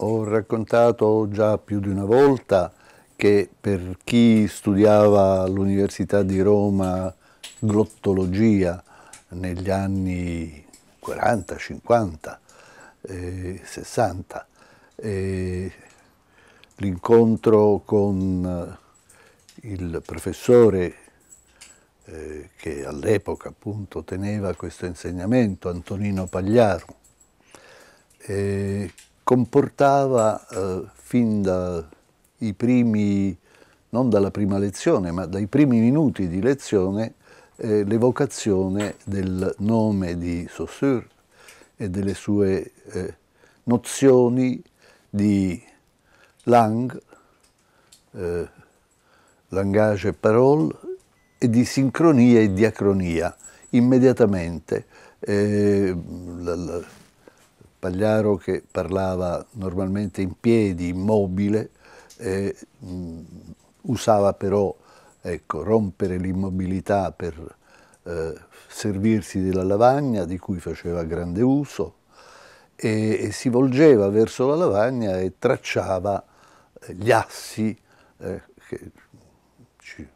Ho raccontato già più di una volta che per chi studiava all'Università di Roma glottologia negli anni 40, 50, 60, l'incontro con il professore che all'epoca appunto teneva questo insegnamento, Antonino Pagliaro, comportava fin dai primi, non dalla prima lezione, ma dai primi minuti di lezione, l'evocazione del nome di Saussure e delle sue nozioni di langue, langage et parole, e di sincronia e diacronia. Immediatamente Pagliaro, che parlava normalmente in piedi, immobile, usava però, ecco, rompere l'immobilità per servirsi della lavagna, di cui faceva grande uso, e si volgeva verso la lavagna e tracciava gli assi che ci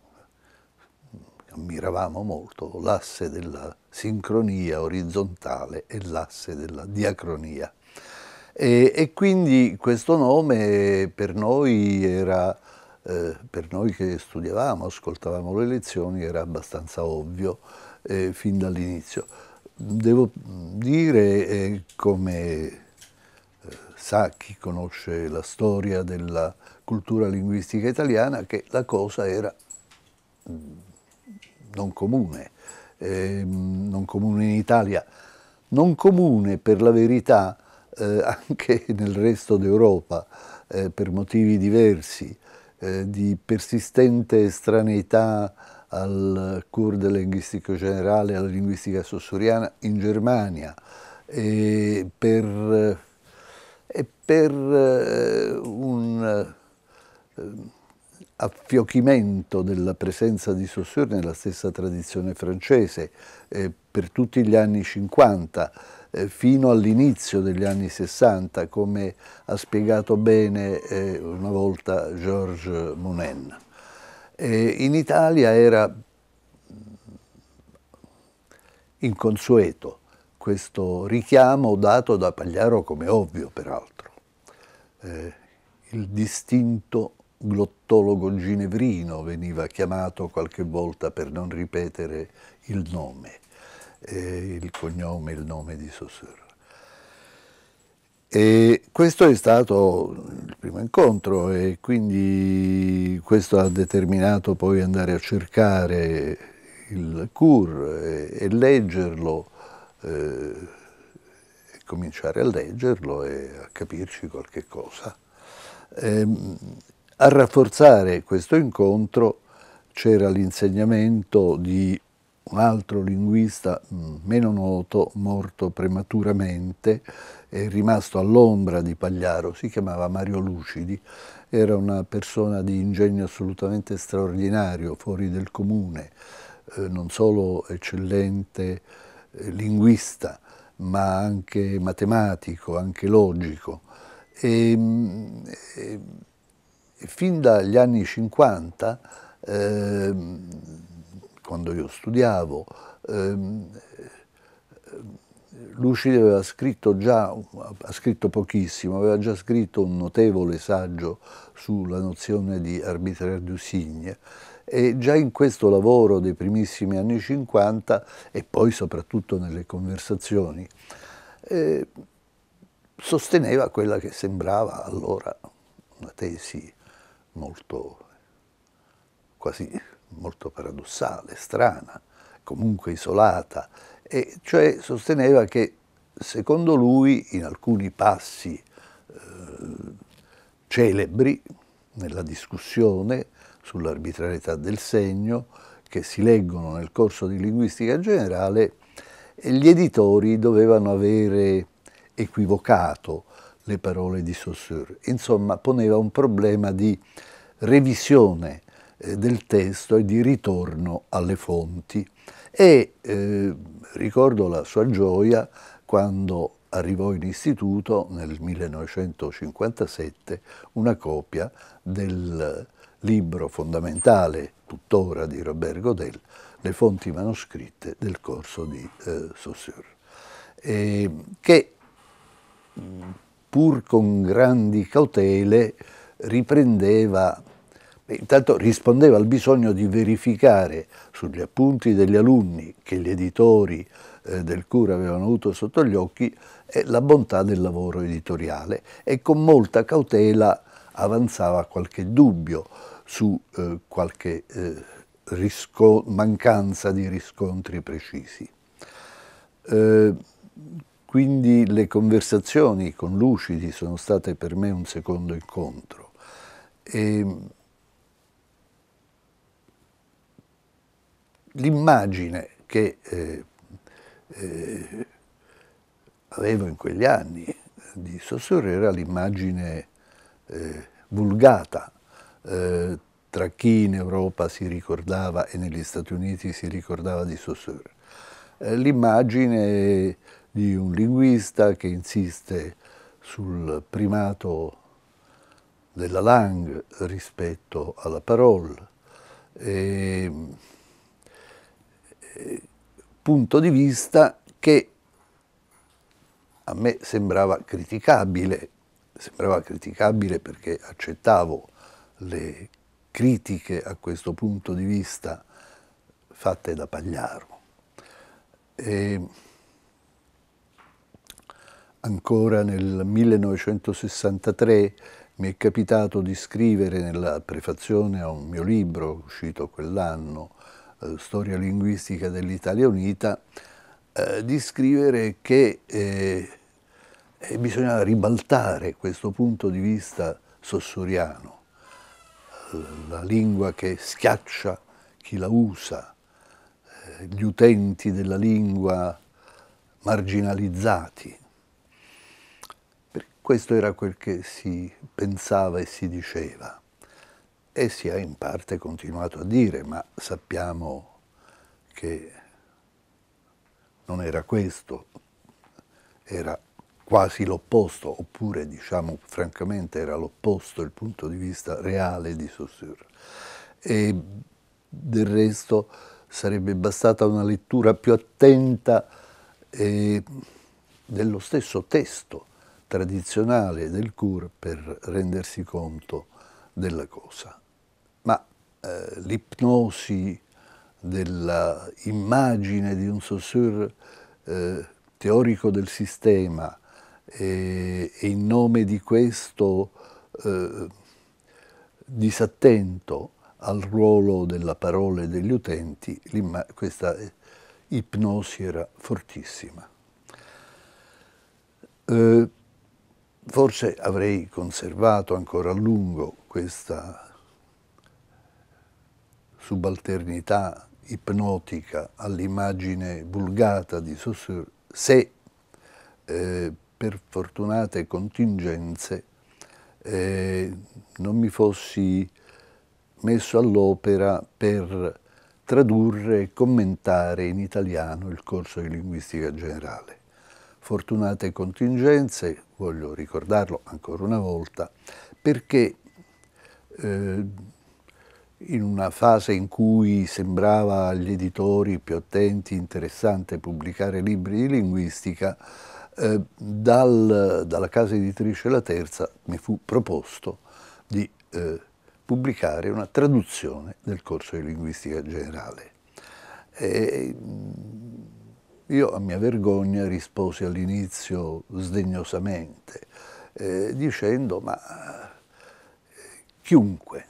ammiravamo molto, l'asse della sincronia orizzontale e l'asse della diacronia. E quindi questo nome per noi era, per noi che studiavamo, ascoltavamo le lezioni, era abbastanza ovvio fin dall'inizio. Devo dire, come sa chi conosce la storia della cultura linguistica italiana, che la cosa era non comune, non comune in Italia, non comune per la verità anche nel resto d'Europa, per motivi diversi, di persistente estraneità al cours de linguistica generale, alla linguistica saussuriana in Germania, e per un affiochimento della presenza di Saussure nella stessa tradizione francese per tutti gli anni 50 fino all'inizio degli anni 60, come ha spiegato bene una volta Georges Mounen. In Italia era inconsueto questo richiamo dato da Pagliaro, come ovvio peraltro. Il distinto glottologo ginevrino veniva chiamato qualche volta per non ripetere il nome, il cognome, il nome di Saussure. E questo è stato il primo incontro, e quindi questo ha determinato poi andare a cercare il cours e leggerlo, e cominciare a leggerlo e a capirci qualche cosa. A rafforzare questo incontro c'era l'insegnamento di un altro linguista meno noto, morto prematuramente, è rimasto all'ombra di Pagliaro, si chiamava Mario Lucidi, era una persona di ingegno assolutamente straordinario, fuori del comune, non solo eccellente linguista, ma anche matematico, anche logico. Fin dagli anni 50, quando io studiavo, Lucidi aveva scritto già, ha scritto pochissimo, aveva già scritto un notevole saggio sulla nozione di arbitraire du signe, e già in questo lavoro dei primissimi anni 50, e poi soprattutto nelle conversazioni, sosteneva quella che sembrava allora una tesi molto, quasi molto paradossale, strana, comunque isolata, e cioè sosteneva che secondo lui in alcuni passi celebri nella discussione sull'arbitrarietà del segno che si leggono nel corso di linguistica generale, gli editori dovevano avere equivocato le parole di Saussure. Insomma, poneva un problema di revisione del testo e di ritorno alle fonti, e ricordo la sua gioia quando arrivò in istituto nel 1957 una copia del libro fondamentale tuttora di Robert Godel, Le fonti manoscritte del corso di Saussure, che pur con grandi cautele riprendeva, intanto rispondeva al bisogno di verificare sugli appunti degli alunni che gli editori del Cura avevano avuto sotto gli occhi la bontà del lavoro editoriale, e con molta cautela avanzava qualche dubbio su qualche mancanza di riscontri precisi. Quindi le conversazioni con Lucidi sono state per me un secondo incontro. L'immagine che avevo in quegli anni di Saussure era l'immagine vulgata tra chi in Europa si ricordava e negli Stati Uniti si ricordava di Saussure. L'immagine di un linguista che insiste sul primato della langue rispetto alla parola, punto di vista che a me sembrava criticabile perché accettavo le critiche a questo punto di vista fatte da Pagliaro. Ancora nel 1963 mi è capitato di scrivere nella prefazione a un mio libro uscito quell'anno, Storia linguistica dell'Italia Unita, di scrivere che bisognava ribaltare questo punto di vista saussuriano, la lingua che schiaccia chi la usa, gli utenti della lingua marginalizzati. Questo era quel che si pensava e si diceva, e si è in parte continuato a dire, ma sappiamo che non era questo, era quasi l'opposto, oppure, diciamo francamente, era l'opposto il punto di vista reale di Saussure. E del resto sarebbe bastata una lettura più attenta dello stesso testo tradizionale del Cur per rendersi conto della cosa. Ma l'ipnosi dell'immagine di un Saussure teorico del sistema e in nome di questo disattento al ruolo della parola e degli utenti, questa ipnosi era fortissima. Forse avrei conservato ancora a lungo questa subalternità ipnotica all'immagine vulgata di Saussure se per fortunate contingenze non mi fossi messo all'opera per tradurre e commentare in italiano il corso di linguistica generale. Fortunate contingenze, voglio ricordarlo ancora una volta, perché in una fase in cui sembrava agli editori più attenti interessante pubblicare libri di linguistica, dalla casa editrice La Terza mi fu proposto di pubblicare una traduzione del corso di linguistica generale. Io a mia vergogna risposi all'inizio sdegnosamente, dicendo ma chiunque,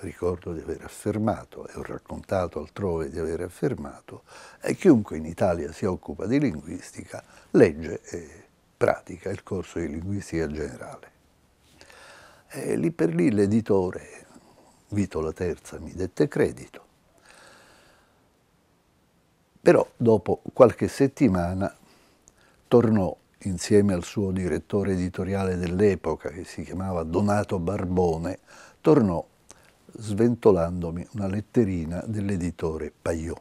ricordo di aver affermato e ho raccontato altrove di aver affermato, chiunque in Italia si occupa di linguistica legge e pratica il corso di linguistica generale. E lì per lì l'editore Vito La Terza mi dette credito. Però dopo qualche settimana tornò insieme al suo direttore editoriale dell'epoca, che si chiamava Donato Barbone, tornò sventolandomi una letterina dell'editore Paiò.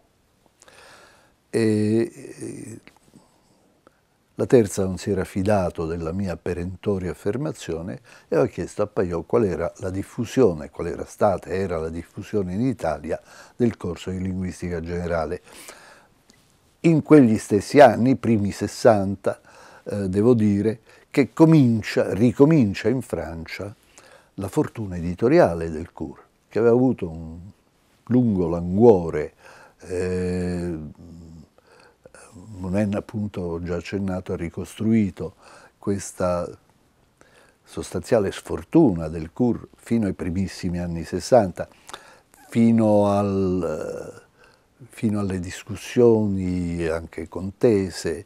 La Terza non si era fidato della mia perentoria affermazione e aveva chiesto a Paiò qual era la diffusione in Italia del corso di linguistica generale. In quegli stessi anni, primi 60, devo dire, che ricomincia in Francia la fortuna editoriale del CUR, che aveva avuto un lungo languore. Mounen, appunto, già accennato, ha ricostruito questa sostanziale sfortuna del CUR fino ai primissimi anni 60, fino alle discussioni anche contese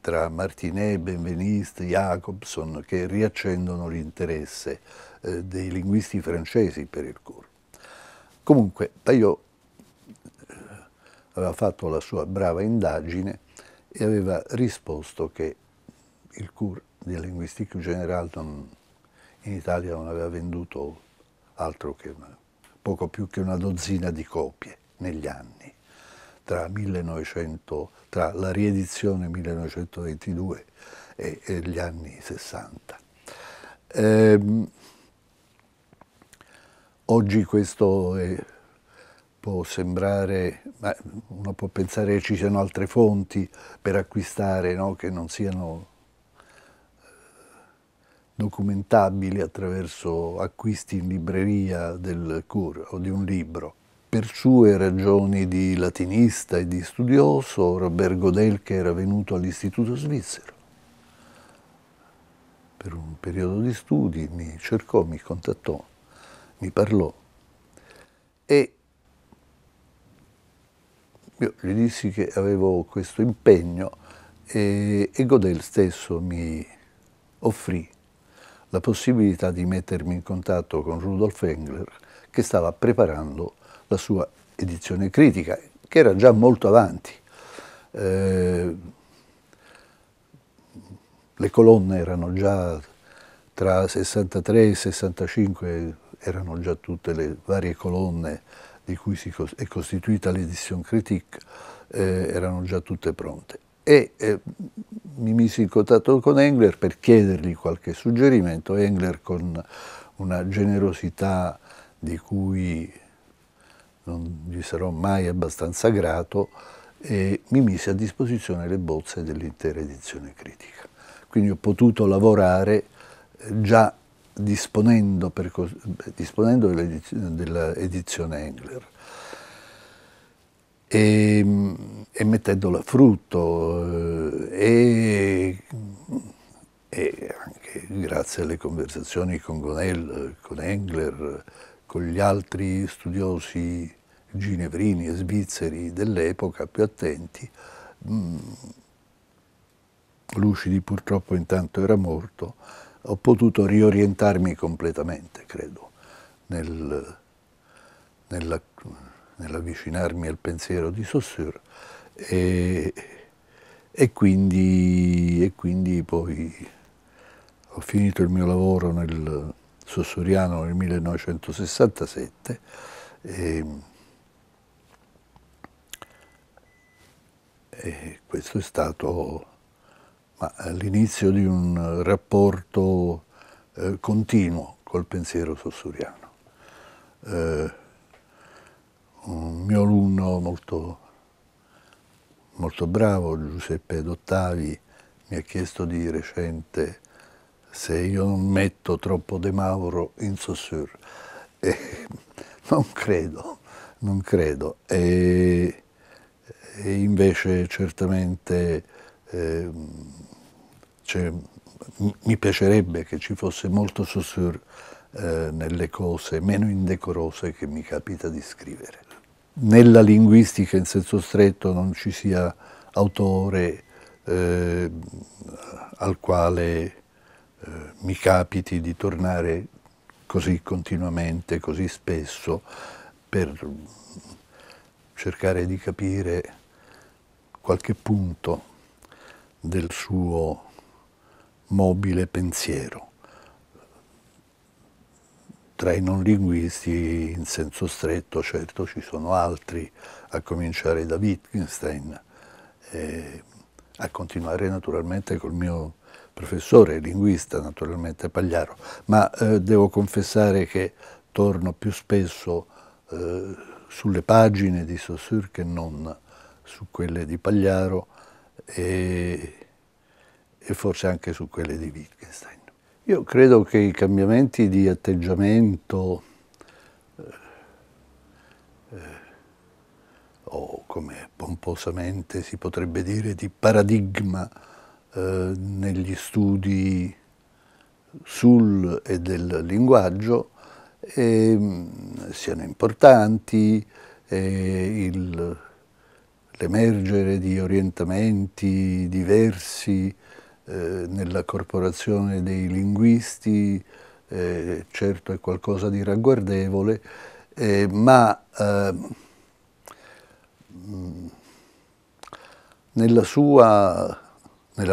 tra Martinet, Benveniste, Jacobson, che riaccendono l'interesse dei linguisti francesi per il CUR. Comunque, Paiò aveva fatto la sua brava indagine e aveva risposto che il CUR di linguistica generale in Italia non aveva venduto altro che poco più che una dozzina di copie negli anni, tra la riedizione 1922 e gli anni 60. Oggi questo può sembrare, ma uno può pensare che ci siano altre fonti per acquistare, no? Che non siano documentabili attraverso acquisti in libreria del CUR o di un libro. Per sue ragioni di latinista e di studioso, Robert Godel, che era venuto all'Istituto Svizzero per un periodo di studi, mi cercò, mi contattò, mi parlò e io gli dissi che avevo questo impegno e Godel stesso mi offrì la possibilità di mettermi in contatto con Rudolf Engler, che stava preparando la sua edizione critica, che era già molto avanti. Le colonne erano già tra 63 e 65, erano già tutte le varie colonne di cui è costituita l'edizione critique, erano già tutte pronte. Mi misi in contatto con Engler per chiedergli qualche suggerimento. Engler, con una generosità di cui non gli sarò mai abbastanza grato, mi mise a disposizione le bozze dell'intera edizione critica. Quindi ho potuto lavorare già disponendo dell'edizione Engler e mettendola a frutto, e anche grazie alle conversazioni con Godel, con Engler, con gli altri studiosi ginevrini e svizzeri dell'epoca più attenti. Lucidi purtroppo intanto era morto. Ho potuto riorientarmi completamente, credo, nell'avvicinarmi al pensiero di Saussure e quindi poi ho finito il mio lavoro nel saussuriano nel 1967 e questo è stato all'inizio di un rapporto continuo col pensiero saussuriano. Un mio alunno molto, molto bravo, Giuseppe D'Ottavi, mi ha chiesto di recente se io non metto troppo De Mauro in Saussure. Non credo. E invece certamente mi piacerebbe che ci fosse molto Saussure nelle cose meno indecorose che mi capita di scrivere. Nella linguistica in senso stretto non ci sia autore al quale mi capiti di tornare così continuamente, così spesso, per cercare di capire qualche punto del suo mobile pensiero. Tra i non linguisti in senso stretto, certo, ci sono altri, a cominciare da Wittgenstein, a continuare naturalmente col mio professore, linguista naturalmente, Pagliaro, ma devo confessare che torno più spesso sulle pagine di Saussure che non su quelle di Pagliaro e forse anche su quelle di Wittgenstein. Io credo che i cambiamenti di atteggiamento o, come pomposamente si potrebbe dire, di paradigma negli studi sul e del linguaggio siano importanti, l'emergere di orientamenti diversi nella corporazione dei linguisti, certo è qualcosa di ragguardevole, ma nella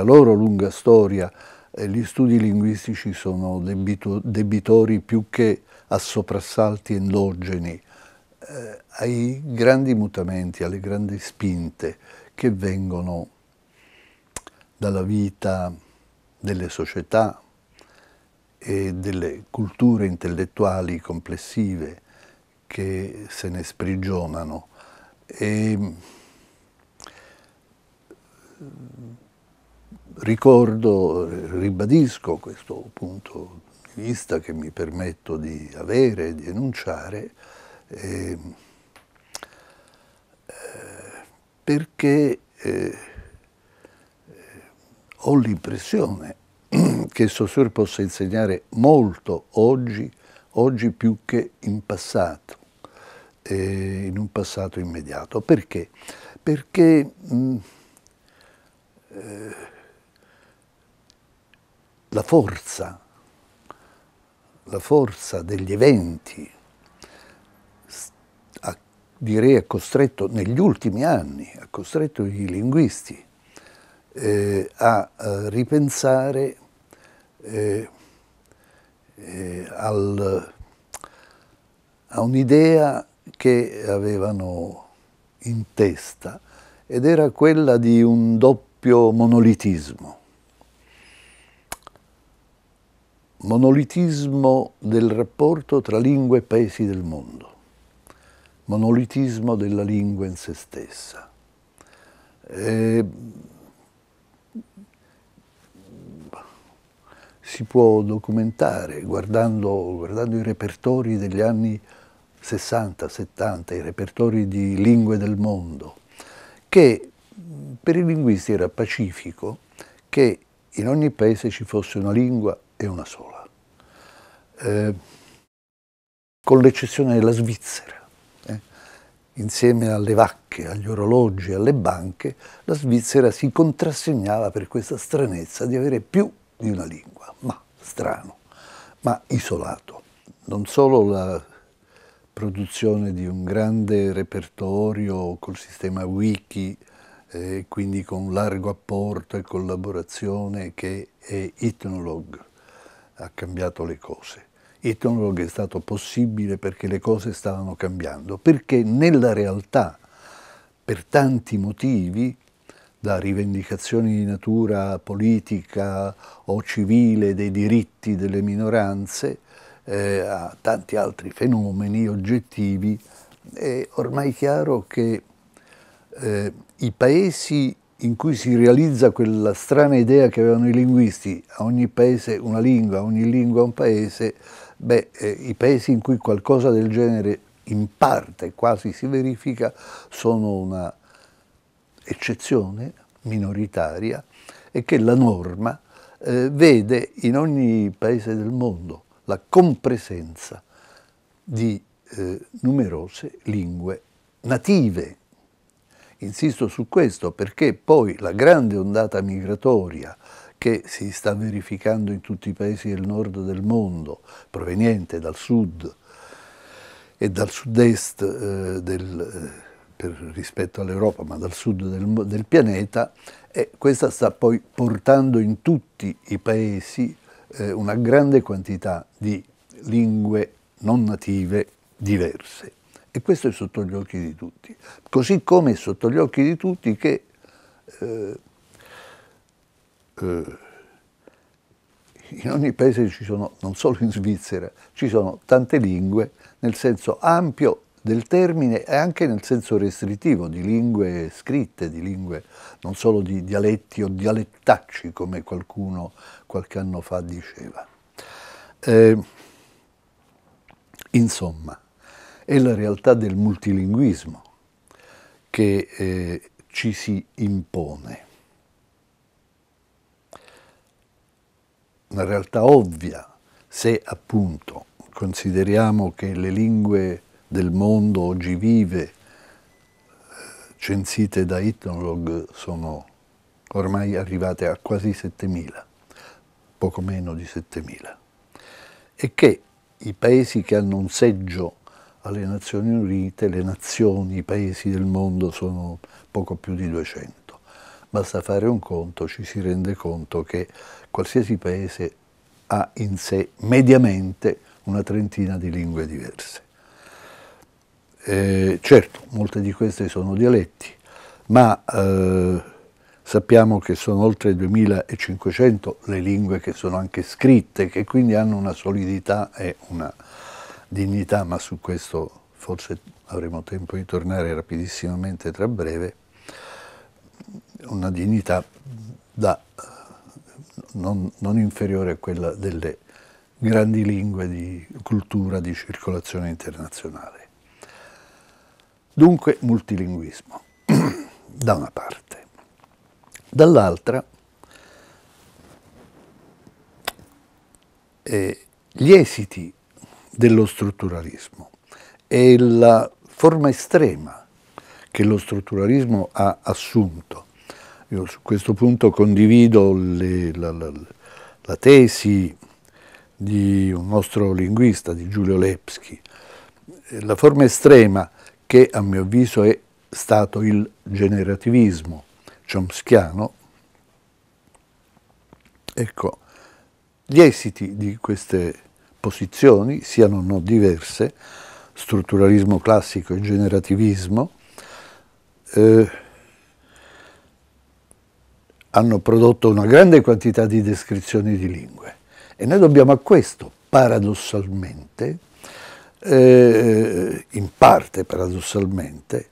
loro lunga storia gli studi linguistici sono debitori più che a soprassalti endogeni, ai grandi mutamenti, alle grandi spinte che vengono dalla vita delle società e delle culture intellettuali complessive che se ne sprigionano. E ricordo, ribadisco questo punto di vista che mi permetto di avere, di enunciare, perché ho l'impressione che Saussure possa insegnare molto oggi più che in passato, in un passato immediato. Perché? Perché la forza degli eventi ha costretto, negli ultimi anni, ha costretto i linguisti a ripensare a un'idea che avevano in testa, ed era quella di un doppio monolitismo. Monolitismo del rapporto tra lingua e paesi del mondo, monolitismo della lingua in se stessa. Si può documentare guardando i repertori degli anni 60, 70, i repertori di lingue del mondo, che per i linguisti era pacifico che in ogni paese ci fosse una lingua e una sola, con l'eccezione della Svizzera. Insieme alle vacche, agli orologi, alle banche, la Svizzera si contrassegnava per questa stranezza di avere più di una lingua, ma strano, ma isolato. Non solo la produzione di un grande repertorio col sistema wiki, quindi con un largo apporto e collaborazione che è Ethnologue, ha cambiato le cose. Ethnologue è stato possibile perché le cose stavano cambiando, perché nella realtà, per tanti motivi, da rivendicazioni di natura politica o civile dei diritti delle minoranze, a tanti altri fenomeni oggettivi, è ormai chiaro che i paesi in cui si realizza quella strana idea che avevano i linguisti, a ogni paese una lingua, a ogni lingua un paese, i paesi in cui qualcosa del genere in parte quasi si verifica sono una eccezione minoritaria, e che la norma vede in ogni paese del mondo la compresenza di numerose lingue native. Insisto su questo perché poi la grande ondata migratoria che si sta verificando in tutti i paesi del nord del mondo, proveniente dal sud e dal sud-est rispetto all'Europa, ma dal sud del pianeta, e questa sta poi portando in tutti i paesi una grande quantità di lingue non native diverse. E questo è sotto gli occhi di tutti, così come è sotto gli occhi di tutti che in ogni paese ci sono, non solo in Svizzera, ci sono tante lingue nel senso ampio del termine e anche nel senso restrittivo, di lingue scritte, di lingue non solo di dialetti o dialettacci, come qualcuno qualche anno fa diceva. Insomma, è la realtà del multilinguismo che ci si impone. Una realtà ovvia, se appunto consideriamo che le lingue del mondo oggi vive, censite da Ethnologue, sono ormai arrivate a quasi 7.000, poco meno di 7.000, e che i paesi che hanno un seggio alle Nazioni Unite, le nazioni, i paesi del mondo sono poco più di 200. Basta fare un conto, ci si rende conto che qualsiasi paese ha in sé mediamente una trentina di lingue diverse. Certo, molte di queste sono dialetti, ma sappiamo che sono oltre 2.500 le lingue che sono anche scritte, che quindi hanno una solidità e una dignità, ma su questo forse avremo tempo di tornare rapidissimamente tra breve, una dignità da non inferiore a quella delle grandi lingue di cultura di circolazione internazionale. Dunque multilinguismo, da una parte. Dall'altra, gli esiti dello strutturalismo e la forma estrema che lo strutturalismo ha assunto. Io su questo punto condivido la tesi di un nostro linguista, di Giulio Lepsky. La forma estrema, che a mio avviso è stato il generativismo chomskiano, ecco, gli esiti di queste posizioni, siano o no diverse, strutturalismo classico e generativismo, hanno prodotto una grande quantità di descrizioni di lingue e noi dobbiamo a questo, paradossalmente, in parte paradossalmente,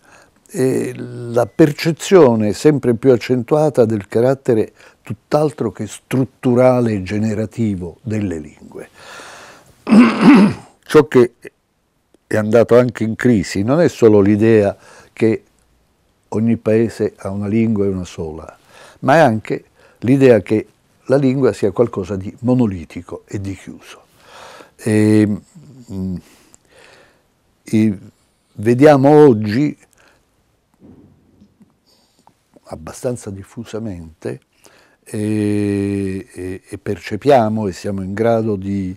la percezione sempre più accentuata del carattere tutt'altro che strutturale e generativo delle lingue. Ciò che è andato anche in crisi non è solo l'idea che ogni paese ha una lingua e una sola, ma è anche l'idea che la lingua sia qualcosa di monolitico e di chiuso. E vediamo oggi, abbastanza diffusamente, e percepiamo e siamo in grado di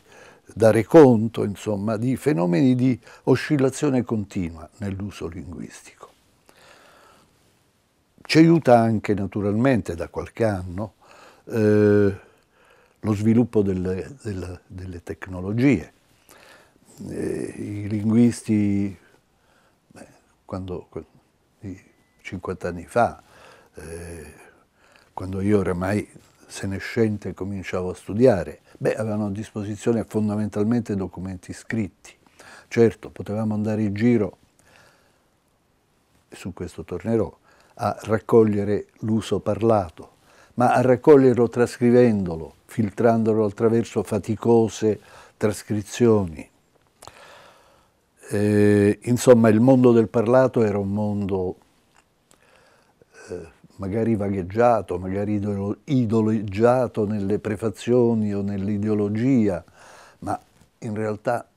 dare conto, insomma, di fenomeni di oscillazione continua nell'uso linguistico. Ci aiuta anche naturalmente da qualche anno lo sviluppo delle tecnologie. I linguisti, quando 50 anni fa, quando io oramai senescente cominciavo a studiare, avevano a disposizione fondamentalmente documenti scritti. Certo, potevamo andare in giro, su questo tornerò, a raccogliere l'uso parlato, ma a raccoglierlo trascrivendolo, filtrandolo attraverso faticose trascrizioni. Insomma, il mondo del parlato era un mondo magari vagheggiato, magari idoleggiato nelle prefazioni o nell'ideologia, ma in realtà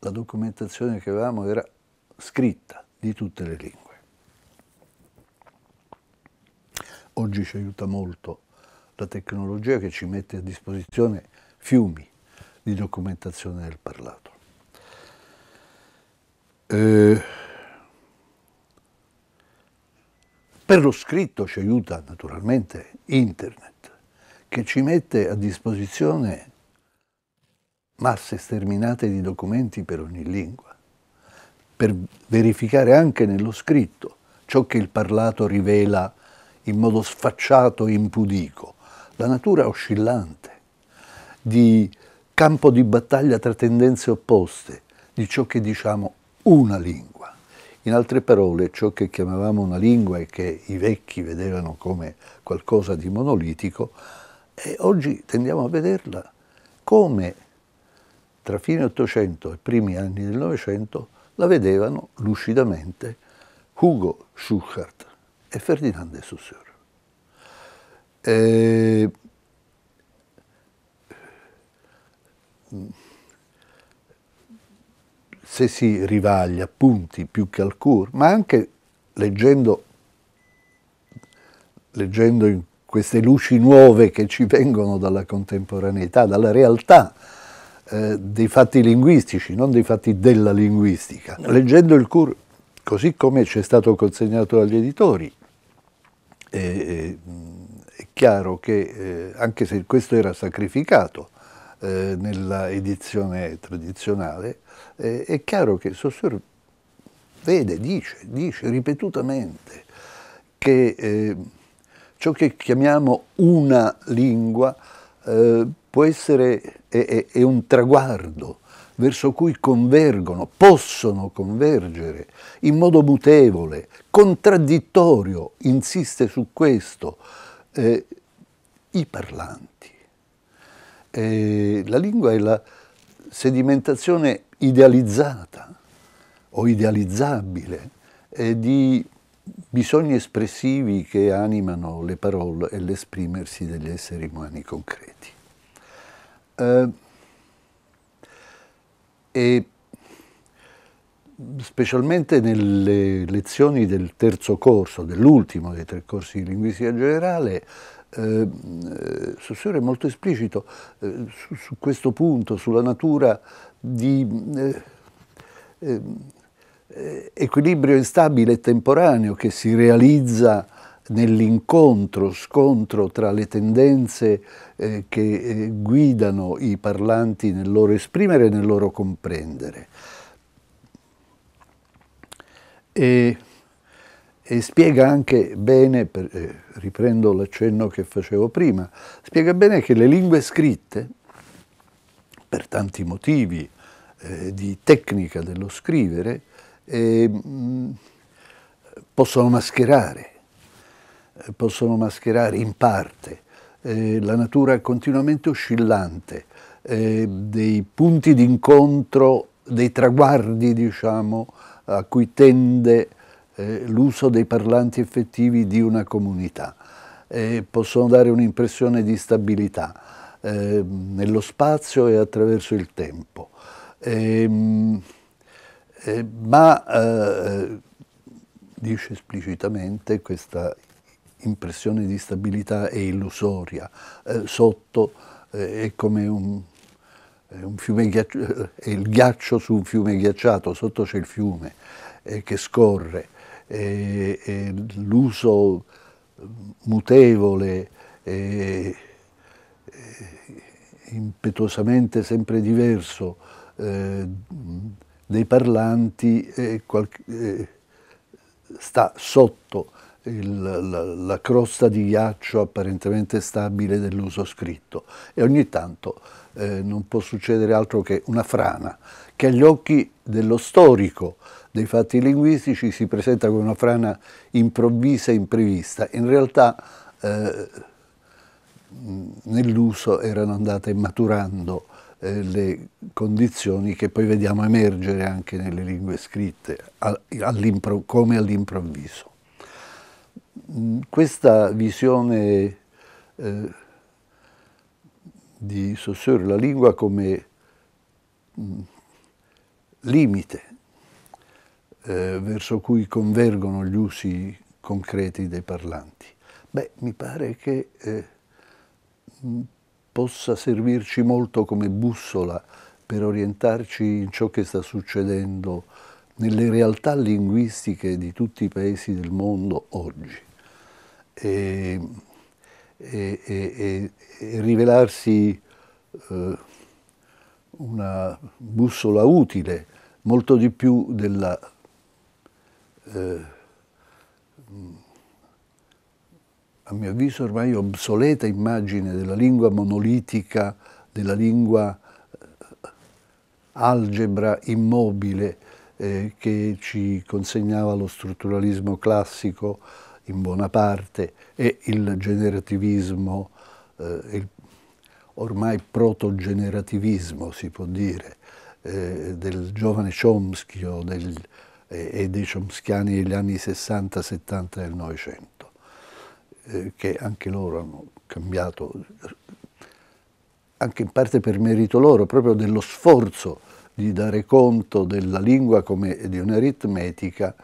la documentazione che avevamo era scritta di tutte le lingue. Oggi ci aiuta molto la tecnologia che ci mette a disposizione fiumi di documentazione del parlato. Per lo scritto ci aiuta naturalmente Internet, che ci mette a disposizione masse sterminate di documenti per ogni lingua, per verificare anche nello scritto ciò che il parlato rivela in modo sfacciato e impudico, la natura oscillante, di campo di battaglia tra tendenze opposte, di ciò che diciamo una lingua. In altre parole, ciò che chiamavamo una lingua e che i vecchi vedevano come qualcosa di monolitico, e oggi tendiamo a vederla come tra fine '800 e primi anni del '900 la vedevano lucidamente Hugo Schuchart e Ferdinand de Saussure. Se si rivaglia appunti più che al cur, ma anche leggendo in queste luci nuove che ci vengono dalla contemporaneità, dalla realtà dei fatti linguistici, non dei fatti della linguistica, leggendo il cur così come ci è stato consegnato dagli editori, è chiaro che anche se questo era sacrificato nella edizione tradizionale, è chiaro che Saussure vede, dice ripetutamente che ciò che chiamiamo una lingua può essere, è un traguardo verso cui possono convergere in modo mutevole, contraddittorio, insiste su questo, i parlanti. La lingua è la sedimentazione idealizzata o idealizzabile di bisogni espressivi che animano le parole e l'esprimersi degli esseri umani concreti. E specialmente nelle lezioni del terzo corso, dell'ultimo dei tre corsi di linguistica generale, Saussure è molto esplicito su questo punto, sulla natura di equilibrio instabile e temporaneo che si realizza nell'incontro-scontro tra le tendenze che guidano i parlanti nel loro esprimere e nel loro comprendere. E spiega anche bene, riprendo l'accenno che facevo prima, spiega bene che le lingue scritte, per tanti motivi di tecnica dello scrivere, possono mascherare in parte la natura continuamente oscillante dei punti d'incontro, dei traguardi, diciamo, a cui tende l'uso dei parlanti effettivi di una comunità. Possono dare un'impressione di stabilità nello spazio e attraverso il tempo. Dice esplicitamente, questa impressione di stabilità è illusoria, sotto è come un fiume ghiacciato, è il ghiaccio su un fiume ghiacciato, sotto c'è il fiume che scorre. L'uso mutevole e impetuosamente sempre diverso dei parlanti sta sotto la crosta di ghiaccio apparentemente stabile dell'uso scritto, e ogni tanto non può succedere altro che una frana che agli occhi dello storico dei fatti linguistici si presenta come una frana improvvisa e imprevista. In realtà nell'uso erano andate maturando le condizioni che poi vediamo emergere anche nelle lingue scritte, come all'improvviso. Questa visione di Saussure, la lingua come limite verso cui convergono gli usi concreti dei parlanti, mi pare che possa servirci molto come bussola per orientarci in ciò che sta succedendo nelle realtà linguistiche di tutti i paesi del mondo oggi, e rivelarsi una bussola utile, molto di più della a mio avviso ormai obsoleta immagine della lingua monolitica, della lingua algebra immobile che ci consegnava lo strutturalismo classico in buona parte e il generativismo, il ormai protogenerativismo si può dire, del giovane Chomsky e dei chomskiani degli anni 60, 70 del Novecento, che anche loro hanno cambiato, anche in parte per merito loro, proprio dello sforzo di dare conto della lingua come di un'aritmetica,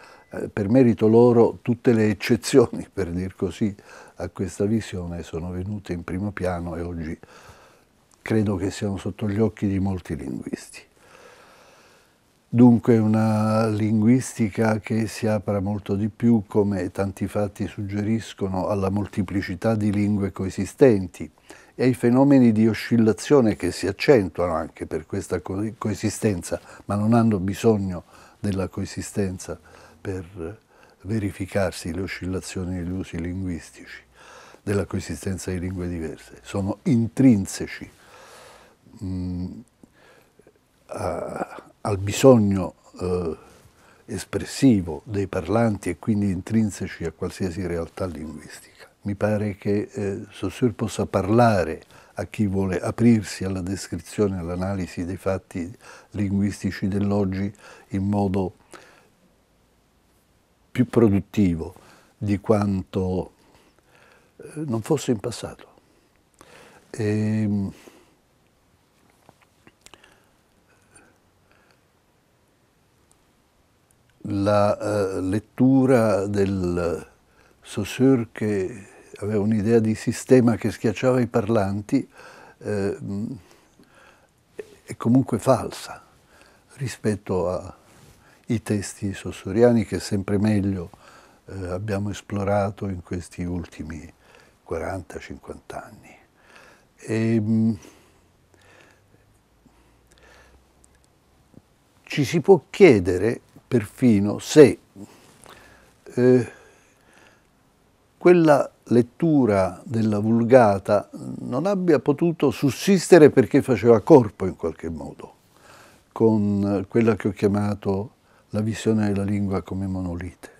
per merito loro tutte le eccezioni, per dir così, a questa visione sono venute in primo piano e oggi credo che siano sotto gli occhi di molti linguisti. Dunque una linguistica che si apra molto di più, come tanti fatti suggeriscono, alla moltiplicità di lingue coesistenti e ai fenomeni di oscillazione che si accentuano anche per questa coesistenza, ma non hanno bisogno della coesistenza per verificarsi le oscillazioni degli usi linguistici, della coesistenza di lingue diverse. Sono intrinseci al bisogno espressivo dei parlanti e quindi intrinseci a qualsiasi realtà linguistica. Mi pare che Saussure possa parlare a chi vuole aprirsi alla descrizione e all'analisi dei fatti linguistici dell'oggi in modo più produttivo di quanto non fosse in passato. La lettura del Saussure, che aveva un'idea di sistema che schiacciava i parlanti, è comunque falsa rispetto ai testi saussuriani che sempre meglio abbiamo esplorato in questi ultimi 40-50 anni. Ci si può chiedere perfino se quella lettura della Vulgata non abbia potuto sussistere perché faceva corpo in qualche modo con quella che ho chiamato la visione della lingua come monolite.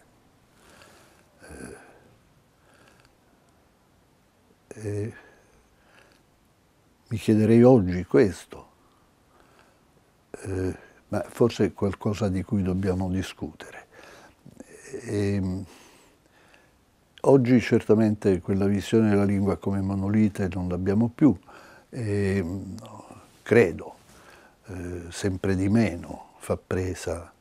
Mi chiederei oggi questo. Ma forse è qualcosa di cui dobbiamo discutere. Oggi certamente quella visione della lingua come monolite non l'abbiamo più, credo, sempre di meno fa presa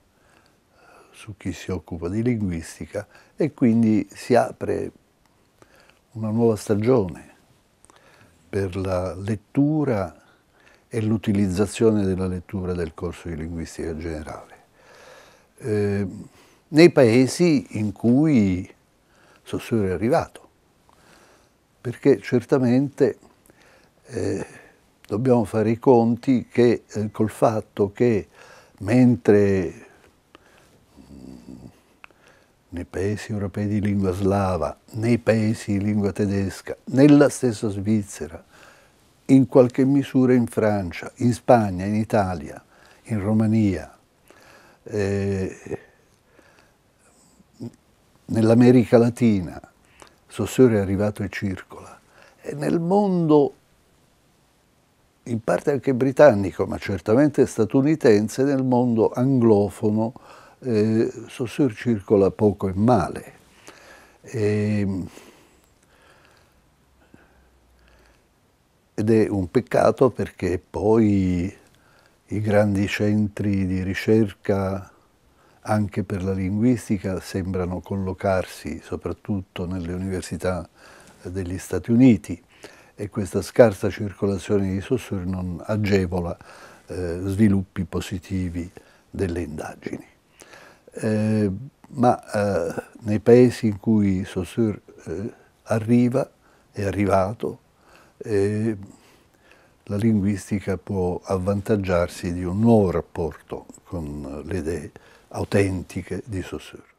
su chi si occupa di linguistica e quindi si apre una nuova stagione per la lettura e l'utilizzazione della lettura del corso di linguistica generale. Nei paesi in cui Saussure è arrivato, perché certamente dobbiamo fare i conti che, col fatto che mentre nei paesi europei di lingua slava, nei paesi di lingua tedesca, nella stessa Svizzera, in qualche misura in Francia, in Spagna, in Italia, in Romania, nell'America Latina, Saussure è arrivato e circola. E nel mondo, in parte anche britannico, ma certamente statunitense, nel mondo anglofono, Saussure circola poco e male. Ed è un peccato perché poi i grandi centri di ricerca anche per la linguistica sembrano collocarsi soprattutto nelle università degli Stati Uniti e questa scarsa circolazione di Saussure non agevola sviluppi positivi delle indagini. Ma nei paesi in cui Saussure arriva, è arrivato, la linguistica può avvantaggiarsi di un nuovo rapporto con le idee autentiche di Saussure.